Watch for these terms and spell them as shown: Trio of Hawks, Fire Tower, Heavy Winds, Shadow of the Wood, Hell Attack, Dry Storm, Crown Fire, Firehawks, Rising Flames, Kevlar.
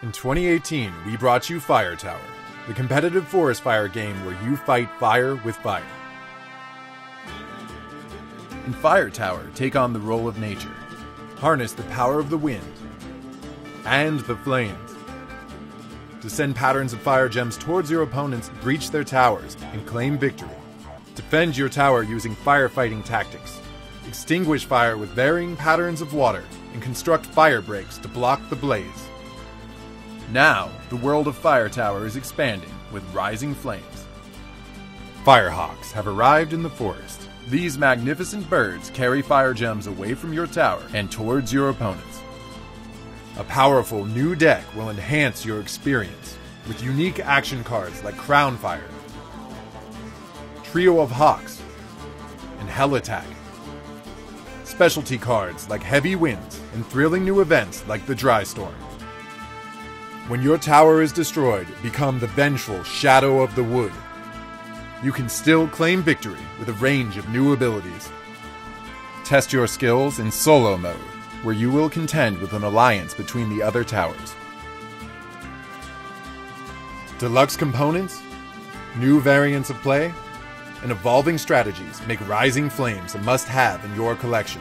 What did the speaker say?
In 2018, we brought you Fire Tower, the competitive forest fire game where you fight fire with fire. In Fire Tower, take on the role of nature, harness the power of the wind and the flames to send patterns of fire gems towards your opponents, breach their towers, and claim victory. Defend your tower using firefighting tactics. Extinguish fire with varying patterns of water and construct fire breaks to block the blaze. Now, the world of Fire Tower is expanding with Rising Flames. Firehawks have arrived in the forest. These magnificent birds carry fire gems away from your tower and towards your opponents. A powerful new deck will enhance your experience with unique action cards like Crown Fire, Trio of Hawks, and Hell Attack. Specialty cards like Heavy Winds and thrilling new events like the Dry Storm. When your tower is destroyed, become the vengeful Shadow of the Wood. You can still claim victory with a range of new abilities. Test your skills in solo mode, where you will contend with an alliance between the other towers. Deluxe components, new variants of play, and evolving strategies make Rising Flames a must-have in your collection.